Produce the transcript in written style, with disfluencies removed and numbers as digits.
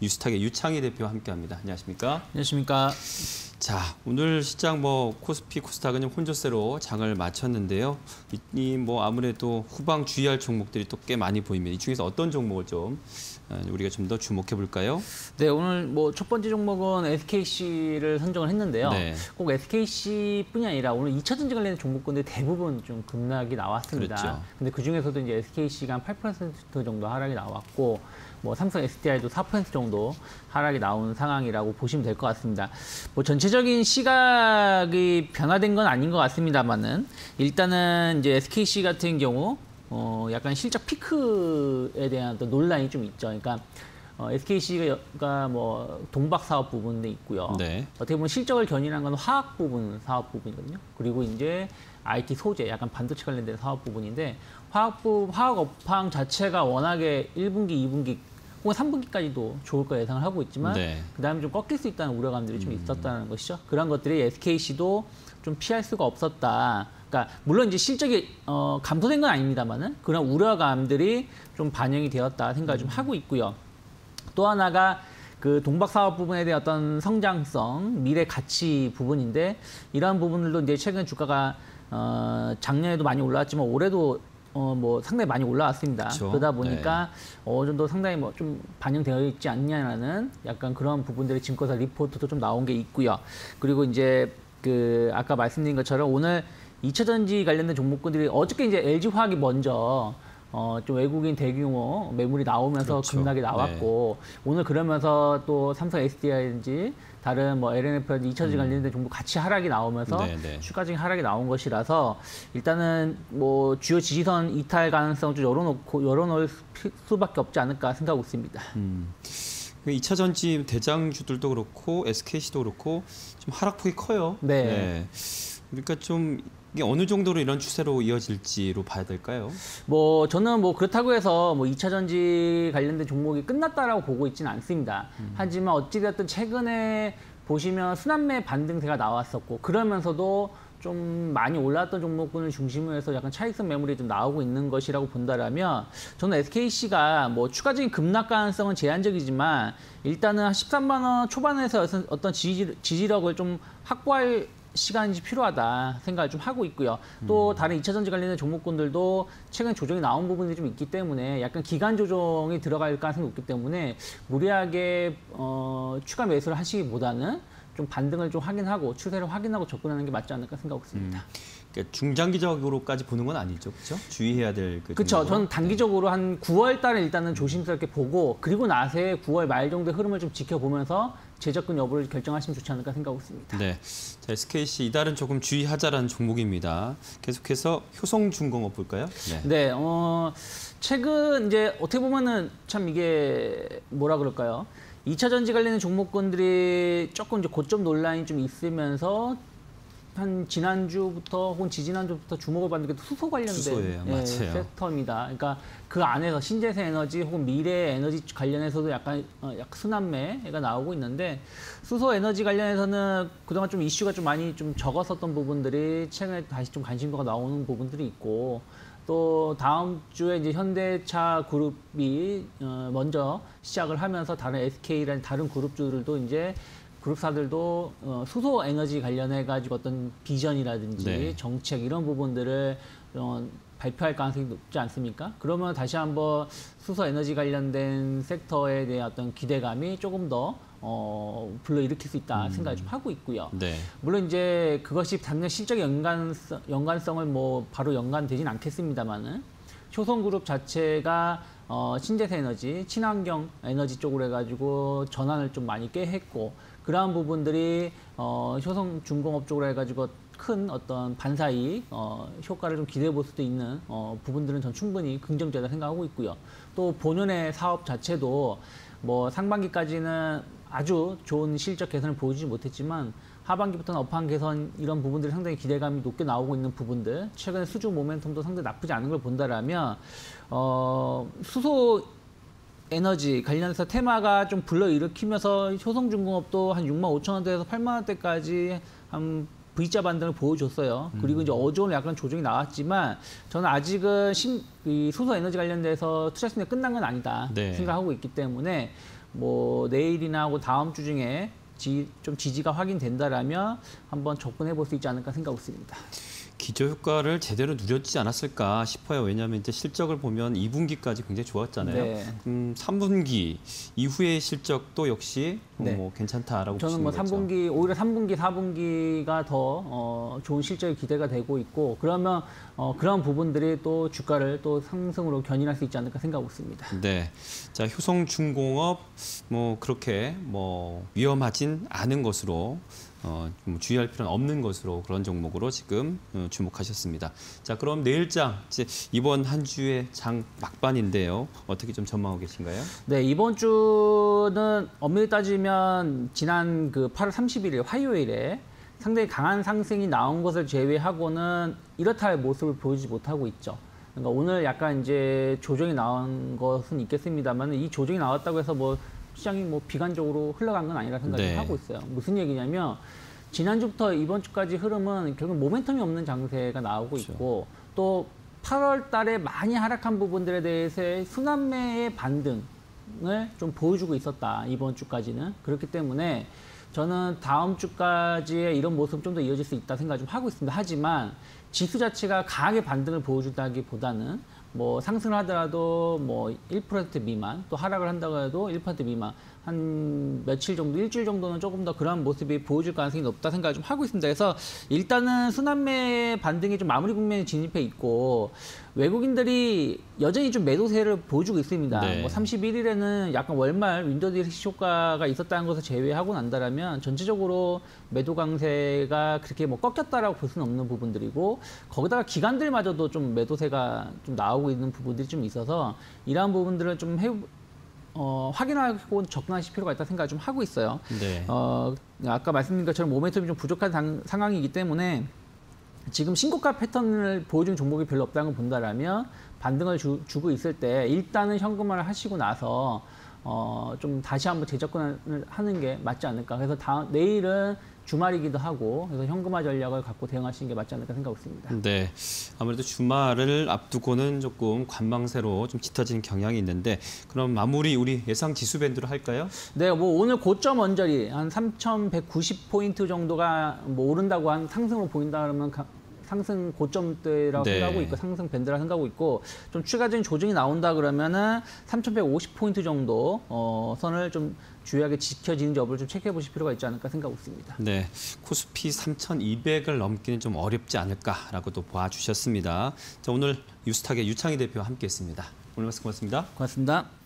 뉴스탁의 유창희 대표와 함께합니다. 안녕하십니까? 안녕하십니까? 자, 오늘 시장 코스피, 코스닥은 혼조세로 장을 마쳤는데요. 이 아무래도 후방 주의할 종목들이 또 꽤 많이 보입니다. 이 중에서 어떤 종목을 좀 우리가 좀 더 주목해 볼까요? 네, 오늘 첫 번째 종목은 SKC를 선정을 했는데요. 네. 꼭 SKC뿐이 아니라 오늘 2차전지 관련 종목군들 대부분 좀 급락이 나왔습니다. 그렇죠. 근데 그 중에서도 이제 SKC가 한 8% 정도 하락이 나왔고, 삼성 SDI도 4% 정도 하락이 나온 상황이라고 보시면 될 것 같습니다. 전체적인 시각이 변화된 건 아닌 것 같습니다만은 일단은 이제 SKC 같은 경우 약간 실적 피크에 대한 또 논란이 좀 있죠. 그러니까 SKC가 동박 사업 부분도 있고요. 네. 어떻게 보면 실적을 견인한 건 화학 부분 사업 부분이거든요. 그리고 이제 IT 소재, 약간 반도체 관련된 사업 부분인데 화학 업황 자체가 워낙에 1분기, 2분기 혹은 3분기까지도 좋을 거 예상을 하고 있지만 네. 그다음에 좀 꺾일 수 있다는 우려감들이 좀 있었다는 것이죠. 그런 것들이 SKC도 좀 피할 수가 없었다. 그러니까 물론 이제 실적이 감소된 건 아닙니다만은 그런 우려감들이 좀 반영이 되었다 생각을 좀 하고 있고요. 또 하나가 그 동박 사업 부분에 대한 어떤 성장성, 미래 가치 부분인데 이러한 부분들도 이제 최근 주가가 작년에도 많이 올라왔지만 올해도 상당히 많이 올라왔습니다. 그렇죠. 그러다 보니까 네. 어느 정도 상당히 좀 반영되어 있지 않냐라는 약간 그런 부분들이 증권사 리포트도 좀 나온 게 있고요. 그리고 이제 그 아까 말씀드린 것처럼 오늘 2차전지 관련된 종목군들이 어저께 이제 LG화학이 먼저 좀 외국인 대규모 매물이 나오면서 그렇죠. 급락이 나왔고 네. 오늘 그러면서 또 삼성 SDI인지 다른 LNF라든지 2차전지 관련된 종목 같이 하락이 나오면서 네네. 추가적인 하락이 나온 것이라서 일단은 주요 지지선 이탈 가능성을 좀 열어놓을 수밖에 없지 않을까 생각하고 있습니다. 2차전지 대장주들도 그렇고 SKC도 그렇고 좀 하락폭이 커요. 네. 네. 그러니까 좀 이게 어느 정도로 이런 추세로 이어질지로 봐야 될까요? 저는 그렇다고 해서 2차전지 관련된 종목이 끝났다라고 보고 있지는 않습니다. 하지만 어찌됐든 최근에 보시면 순환매 반등세가 나왔었고 그러면서도 좀 많이 올랐던 종목군을 중심으로 해서 약간 차익성 매물이 좀 나오고 있는 것이라고 본다라면 저는 SKC가 추가적인 급락 가능성은 제한적이지만 일단은 13만 원 초반에서 어떤 지지력을 좀 확보할 시간이 필요하다 생각을 좀 하고 있고요. 또 다른 2차전지 관련된 종목군들도 최근 조정이 나온 부분이 좀 있기 때문에 약간 기간 조정이 들어갈 가능성이 높기 때문에 무리하게 추가 매수를 하시기보다는 좀 반등을 좀 확인하고 추세를 확인하고 접근하는 게 맞지 않을까 생각하고 있습니다. 그러니까 중장기적으로까지 보는 건 아니죠, 그렇죠? 주의해야 될 그렇죠. 저는 단기적으로 한 9월 달에 일단은 조심스럽게 보고 그리고 나서 9월 말 정도의 흐름을 좀 지켜보면서 재접근 여부를 결정하시면 좋지 않을까 생각하고 있습니다. 네, 자, SKC 이달은 조금 주의하자라는 종목입니다. 계속해서 효성중공업 볼까요? 네, 최근 이제 어떻게 보면은 참 이게 뭐라 그럴까요? 2차전지 관련된 종목군들이 조금 이제 고점 논란이 좀 있으면서 한 지난주부터 혹은 지지난주부터 주목을 받는 게 수소 관련된 섹터입니다. 그러니까 그 안에서 신재생 에너지 혹은 미래 에너지 관련해서도 약간 순환매가 나오고 있는데 수소 에너지 관련해서는 그동안 좀 이슈가 좀 많이 좀 적었었던 부분들이 최근에 다시 좀 관심도가 나오는 부분들이 있고 또 다음 주에 이제 현대차 그룹이 먼저 시작을 하면서 다른 SK라는 다른 그룹주들도 이제 그룹사들도 수소 에너지 관련해 가지고 어떤 비전이라든지 네. 정책 이런 부분들을 발표할 가능성이 높지 않습니까? 그러면 다시 한번 수소 에너지 관련된 섹터에 대한 어떤 기대감이 조금 더 불러일으킬 수 있다 생각을 좀 하고 있고요. 네. 물론 이제 그것이 당장 실적의 연관성을 바로 연관되진 않겠습니다만은 효성그룹 자체가 신재생 에너지, 친환경 에너지 쪽으로 해가지고 전환을 좀 많이 꽤 했고 그러한 부분들이 효성중공업 쪽으로 해가지고 큰 어떤 반사이익 효과를 좀 기대해 볼 수도 있는 부분들은 전 충분히 긍정적이다 생각하고 있고요. 또 본연의 사업 자체도 상반기까지는 아주 좋은 실적 개선을 보여주지 못했지만 하반기부터는 업황 개선 이런 부분들이 상당히 기대감이 높게 나오고 있는 부분들 최근에 수주 모멘텀도 상당히 나쁘지 않은 걸 본다라면 수소 에너지 관련해서 테마가 좀 불러일으키면서 효성중공업도 한 65,000원대에서 80,000원대까지 한 V자 반등을 보여줬어요. 그리고 이제 어제 오늘 약간 조정이 나왔지만 저는 아직은 이 수소 에너지 관련돼서 투자 심리가 끝난 건 아니다 네. 생각하고 있기 때문에 뭐 내일이나 다음 주 중에 좀 지지가 확인된다라면 한번 접근해 볼 수 있지 않을까 생각하고 있습니다. 기저효과를 제대로 누렸지 않았을까 싶어요. 왜냐하면 이제 실적을 보면 2분기까지 굉장히 좋았잖아요. 네. 3분기 이후의 실적도 역시 네. 뭐 괜찮다라고 저는 보시는 거죠. 3분기, 오히려 3분기, 4분기가 더 좋은 실적이 기대가 되고 있고 그러면 그런 부분들이 또 주가를 또 상승으로 견인할 수 있지 않을까 생각하고 있습니다. 네, 자 효성중공업 뭐 그렇게 뭐 위험하진 않은 것으로. 주의할 필요는 없는 것으로 그런 종목으로 지금 주목하셨습니다. 자, 그럼 내일장 이제 이번 한 주의 장 막반인데요. 어떻게 좀 전망하고 계신가요? 네, 이번 주는 엄밀히 따지면 지난 그 8월 31일 화요일에 상당히 강한 상승이 나온 것을 제외하고는 이렇다 할 모습을 보이지 못하고 있죠. 그러니까 오늘 약간 이제 조정이 나온 것은 있겠습니다만 이 조정이 나왔다고 해서 뭐 시장이 뭐 비관적으로 흘러간 건 아니라 생각을 네. 하고 있어요. 무슨 얘기냐면 지난주부터 이번 주까지 흐름은 결국 모멘텀이 없는 장세가 나오고 그렇죠. 있고 또 8월 달에 많이 하락한 부분들에 대해서의 순환매의 반등을 좀 보여주고 있었다. 이번 주까지는. 그렇기 때문에 저는 다음 주까지의 이런 모습 좀 더 이어질 수 있다 생각을 좀 하고 있습니다. 하지만 지수 자체가 강하게 반등을 보여준다기보다는 뭐 상승을 하더라도 뭐 1% 미만, 또 하락을 한다고 해도 1% 미만, 한 며칠 정도, 일주일 정도는 조금 더 그런 모습이 보여줄 가능성이 높다 생각을 좀 하고 있습니다. 그래서 일단은 순환매 반등이 좀 마무리 국면에 진입해 있고 외국인들이 여전히 좀 매도세를 보여주고 있습니다. 네. 뭐 31일에는 약간 월말 윈도우 딜리시 효과가 있었다는 것을 제외하고 난다라면 전체적으로 매도 강세가 그렇게 뭐 꺾였다라고 볼 수는 없는 부분들이고 거기다가 기관들마저도 좀 매도세가 좀 나오고 있는 부분들이 좀 있어서 이러한 부분들을 좀 확인하고 접근하실 필요가 있다 생각을 좀 하고 있어요. 네. 아까 말씀드린 것처럼 모멘텀이 좀 부족한 상황이기 때문에 지금 신고가 패턴을 보여준 종목이 별로 없다는 걸 본다라면 반등을 주고 있을 때 일단은 현금화를 하시고 나서 좀 다시 한번 재접근을 하는 게 맞지 않을까. 그래서 내일은 주말이기도 하고 그래서 현금화 전략을 갖고 대응하시는 게 맞지 않을까 생각하고 있습니다. 네, 아무래도 주말을 앞두고는 조금 관망세로 좀 짙어지는 경향이 있는데 그럼 마무리 우리 예상 지수 밴드로 할까요? 네, 뭐 오늘 고점 언저리 한 3,190포인트 정도가 뭐 오른다고 한 상승으로 보인다 그러면 상승 고점대라고 네. 생각하고 있고 상승 밴드라고 생각하고 있고 좀 추가적인 조정이 나온다 그러면은 3,150포인트 정도 선을 좀 주의하게 지켜지는지 여부를 좀 체크해 보실 필요가 있지 않을까 생각하고 있습니다. 네, 코스피 3,200을 넘기는 좀 어렵지 않을까라고도 봐주셨습니다. 자, 오늘 유스탁의 유창희 대표와 함께했습니다. 오늘 말씀 고맙습니다. 고맙습니다.